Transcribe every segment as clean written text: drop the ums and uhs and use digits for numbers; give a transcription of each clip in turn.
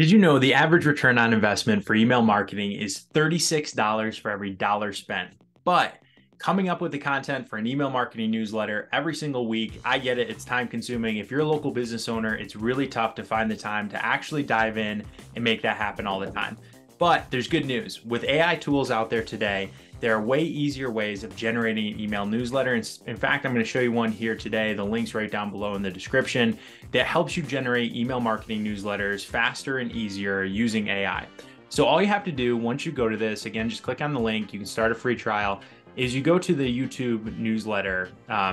Did you know the average return on investment for email marketing is $36 for every dollar spent? But coming up with the content for an email marketing newsletter every single week, I get it, it's time consuming. If you're a local business owner, it's really tough to find the time to actually dive in and make that happen all the time. But there's good news. With AI tools out there today, there are way easier ways of generating an email newsletter. In fact, I'm going to show you one here today. The link's right down below in the description that helps you generate email marketing newsletters faster and easier using AI. So all you have to do once you go to this, again, just click on the link. You can start a free trial. Is you go to the YouTube newsletter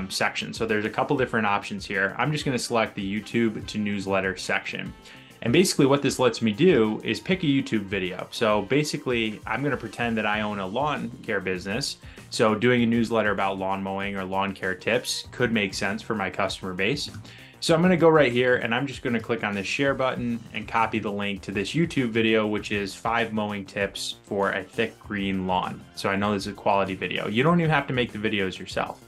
section. So there's a couple different options here. I'm just going to select the YouTube to newsletter section. And basically what this lets me do is pick a YouTube video. So basically I'm going to pretend that I own a lawn care business. So doing a newsletter about lawn mowing or lawn care tips could make sense for my customer base. So I'm going to go right here and I'm just going to click on the share button and copy the link to this YouTube video, which is 5 mowing tips for a thick green lawn. So I know this is a quality video. You don't even have to make the videos yourself.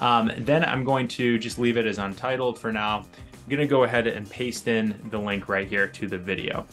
Then I'm going to just leave it as untitled for now. I'm going to go ahead and paste in the link right here to the video.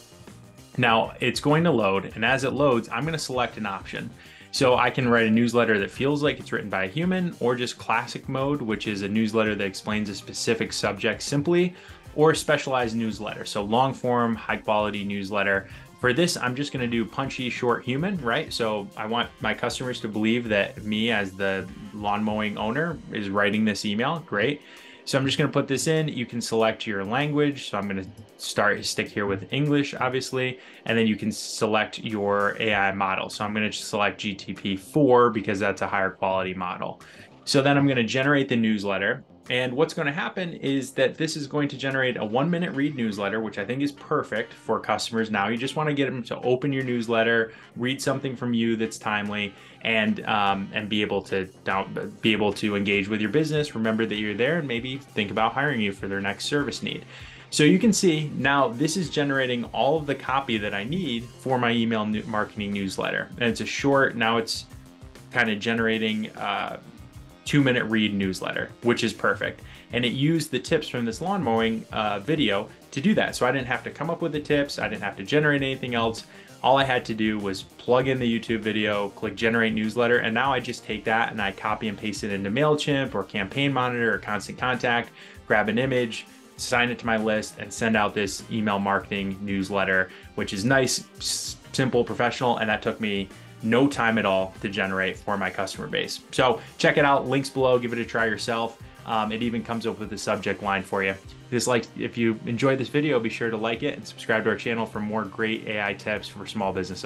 Now it's going to load, and as it loads, I'm going to select an option. So I can write a newsletter that feels like it's written by a human, or just classic mode, which is a newsletter that explains a specific subject simply, or specialized newsletter. So long form, high quality newsletter. For this, I'm just going to do punchy, short, human, right? So I want my customers to believe that me as the lawn mowing owner is writing this email. Great. So I'm just going to put this in. You can select your language. So I'm going to stick here with English, obviously, and then you can select your AI model. So I'm going to select GPT-4 because that's a higher quality model. So then I'm going to generate the newsletter. And what's going to happen is that this is going to generate a 1-minute read newsletter, which I think is perfect for customers. Now you just want to get them to open your newsletter, read something from you that's timely, and be able to engage with your business. Remember that you're there, and maybe think about hiring you for their next service need. So you can see now this is generating all of the copy that I need for my email marketing newsletter, and it's a short. Now it's kind of generating. 2-minute read newsletter, which is perfect. And it used the tips from this lawn mowing video to do that. So I didn't have to come up with the tips. I didn't have to generate anything else. All I had to do was plug in the YouTube video, click generate newsletter. And now I just take that and I copy and paste it into Mailchimp or Campaign Monitor or Constant Contact, grab an image, sign it to my list, and send out this email marketing newsletter, which is nice, simple, professional. And that took me no time at all to generate for my customer base. So check it out, links below, give it a try yourself. It even comes up with a subject line for you. If you enjoyed this video, be sure to like it and subscribe to our channel for more great AI tips for small business owners.